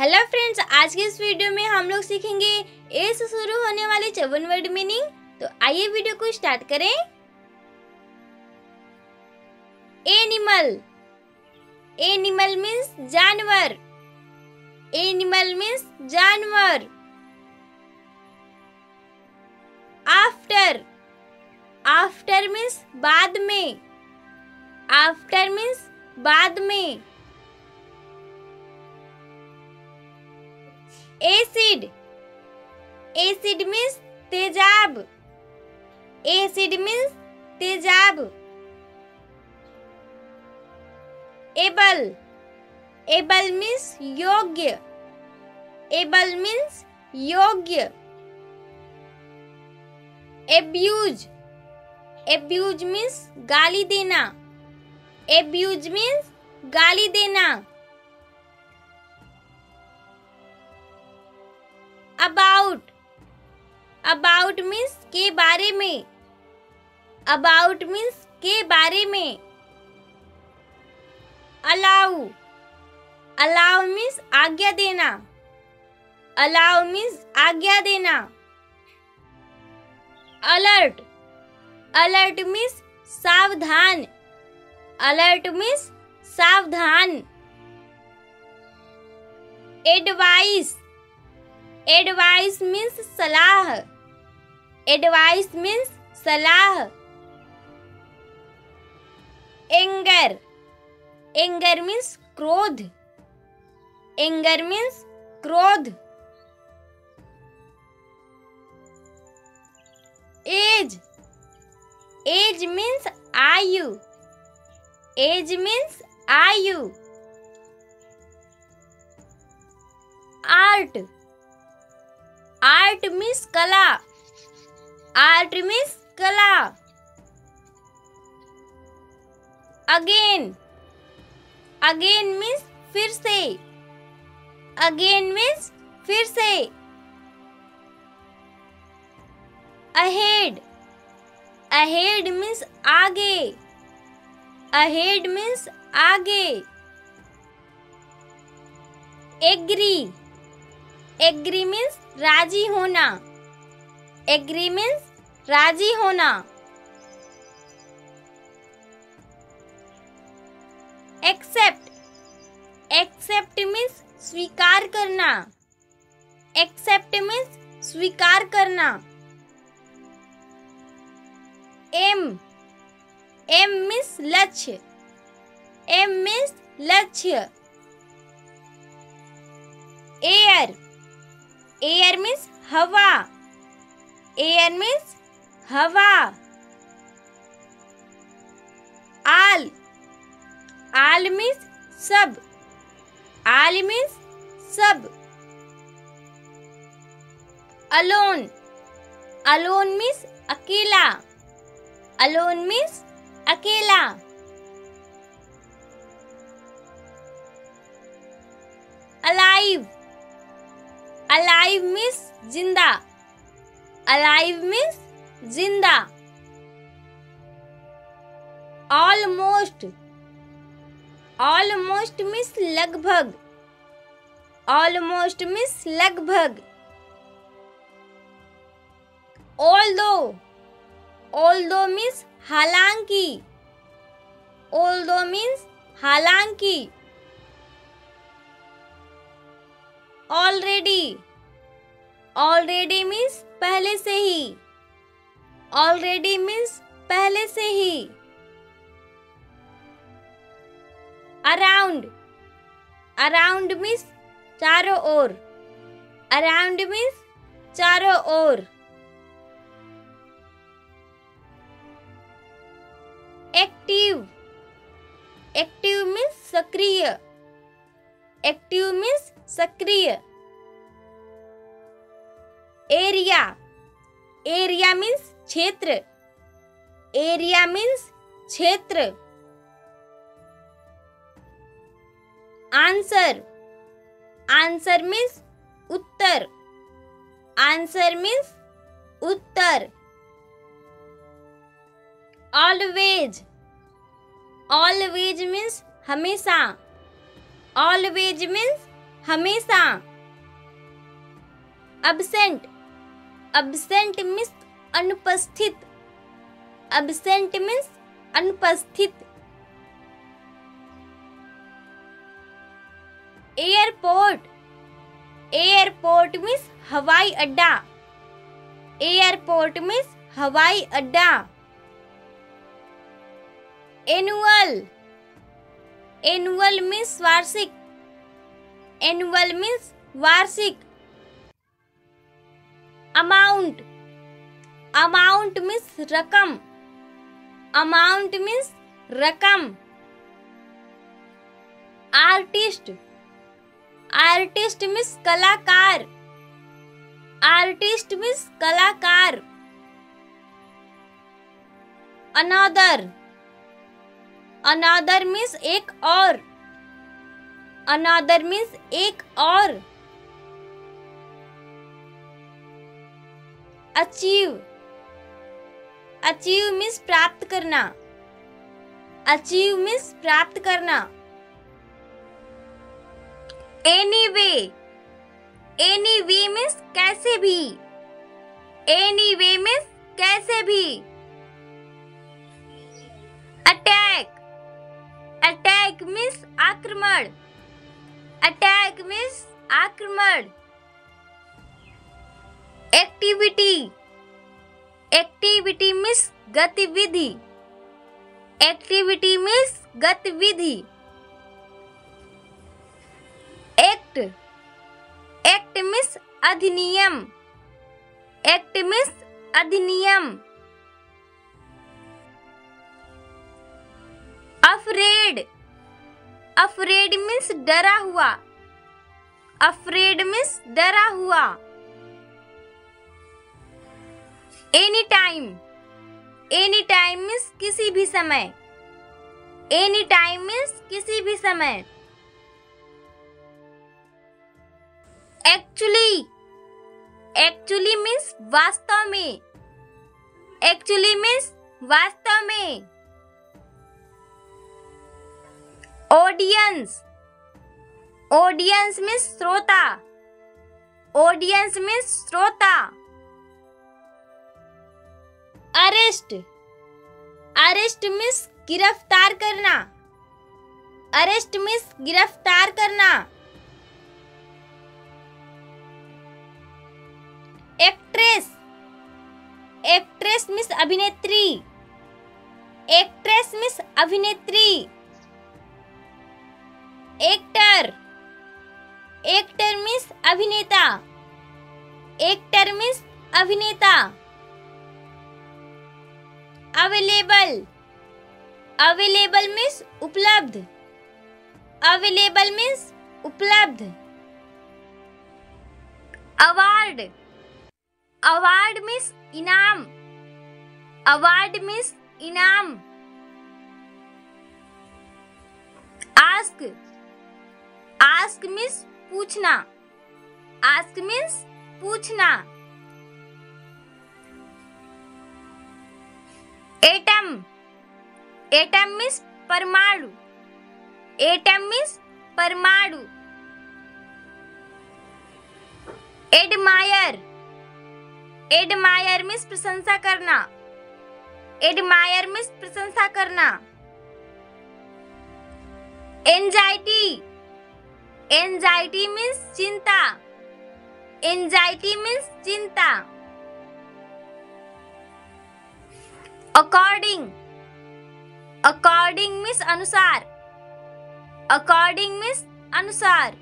Hello friends, आज के इस वीडियो में हम लोग सीखेंगे ए से शुरू होने वाले 54 वर्ड मीनिंग। तो आइए वीडियो को स्टार्ट करें। एनिमल। एनिमल मीन्स जानवर। एनिमल मीन्स जानवर। आफ्टर। आफ्टर मीन्स बाद में। आफ्टर मीन्स बाद में। एसिड। एसिड मीन्स तेजाब। एसिड मीन्स तेजाब। एबल। एबल मीन्स योग्य। एबल मीन्स योग्य। एब्यूज। एब्यूज मीन्स गाली देना। एब्यूज मीन्स गाली देना। अबाउट। अबाउट मीन्स के बारे में। अबाउट मीन्स के बारे में। अलाउ। अलाउ मीन्स आज्ञा देना। अलाउ मीन्स आज्ञा देना। अलर्ट। अलर्ट मीन्स सावधान। अलर्ट मीन्स सावधान। एडवाइस। एडवाइस मीन्स सलाह। एडवाइस मीन्स सलाह। एंगर। एंगर मीन्स क्रोध। एंगर मीन्स क्रोध। एज। एज मीन्स आयु। एज मीन्स आयु। आर्ट। आर्ट मीन्स कला। आर्ट मीन्स कला। अगेन। अगेन मीन्स फिर से। अगेन मीन्स फिर से। अहेड। अहेड मीन्स आगे। अहेड मीन्स आगे। एग्री। एग्री मीन्स राजी होना। एग्री मीन्स राजी होना। एक्सेप्ट। एक्सेप्ट मीन्स स्वीकार करना। एक्सेप्ट मीन्स स्वीकार करना। एम। एम मीन्स लक्ष्य। एम मीन्स लक्ष्य। एयर। एयर मीन्स हवा। एयर मीन्स हवा। आल। आल मीन्स सब। आल मीन्स सब। अलोन। अलोन मीन्स अकेला। अलोन मीन्स अकेला। अलाइव। अलाइव मीन्स जिंदा। अलाइव मीन्स जिंदा। ऑलमोस्ट। ऑलमोस्ट मीन्स लगभग। ऑलमोस्ट मीन्स लगभग। ऑल्दो। ऑल्दो मीन्स हालांकि। ऑल्दो मीन्स हालांकि। ऑलरेडी। ऑलरेडी मीन्स पहले से ही। ऑलरेडी मीन्स पहले से ही। अराउंड। अराउंड मीन्स चारों ओर। अराउंड मीन्स चारों ओर। एक्टिव। एक्टिव मीन्स सक्रिय। एक्टिव मीन्स सक्रिय। एरिया। एरिया मीन्स क्षेत्र। एरिया मीन्स क्षेत्र। आंसर। आंसर मीन्स उत्तर। आंसर मीन्स उत्तर। ऑलवेज। ऑलवेज मीन्स हमेशा। ऑलवेज मीन्स हमेशा। एब्सेंट, एब्सेंट मींस अनुपस्थित, एब्सेंट मींस अनुपस्थित। एयरपोर्ट, एयरपोर्ट मींस हवाई अड्डा, एयरपोर्ट मींस हवाई अड्डा। एनुअल, एनुअल मींस वार्षिक, एनुअल मींस वार्षिक। अमाउंट, अमाउंट मींस रकम, अमाउंट मींस रकम। आर्टिस्ट, आर्टिस्ट मींस कलाकार, आर्टिस्ट मींस कलाकार। अनदर, अनदर मींस एक और, अनदर मींस एक और। अचीव, अचीव मींस प्राप्त करना, अचीव मींस प्राप्त करना। एनीवे, एनीवे मींस कैसे भी, एनीवे मींस कैसे भी। अटैक, अटैक मींस आक्रमण, अटैक मींस आक्रमण। एक्टिविटी, एक्टिविटी मींस गतिविधि, एक्टिविटी मींस गतिविधि। एक्ट, एक्ट मींस अधिनियम, एक्ट मींस अधिनियम। अफ्रेड, अफ्रेड मींस डरा हुआ, अफ्रेड मींस डरा हुआ। Any time, any time means किसी भी समय, एनी टाइम मींस किसी भी समय। एक्चुअली, एक्चुअली मींस वास्तव में, एक्चुअली मींस वास्तव में। ऑडियंस, ऑडियंस मींस श्रोता, ऑडियंस मींस श्रोता। अरेस्ट, अरेस्ट मींस गिरफ्तार करना, अरेस्ट मींस गिरफ्तार करना। एक्ट्रेस, एक्ट्रेस मींस अभिनेत्री, एक्ट्रेस मींस अभिनेत्री। एक्टर, एक्टर मींस अभिनेता, एक्टर मींस अभिनेता। अवेलेबल, अवेलेबल मींस उपलब्ध, अवेलेबल मींस उपलब्ध। अवार्ड, अवार्ड मींस इनाम, अवार्ड मींस इनाम। आस्क, आस्क मींस पूछना, आस्क मींस पूछना। एटम, एटम मींस परमाणु, एटम मींस परमाणु। एडमायर, एडमायर मींस प्रशंसा करना, एडमायर मींस प्रशंसा करना। एंजाइटी, एंजाइटी मींस चिंता, एंजाइटी मींस चिंता। अकॉर्डिंग, अकॉर्डिंग मींस अनुसार, अकॉर्डिंग मींस अनुसार।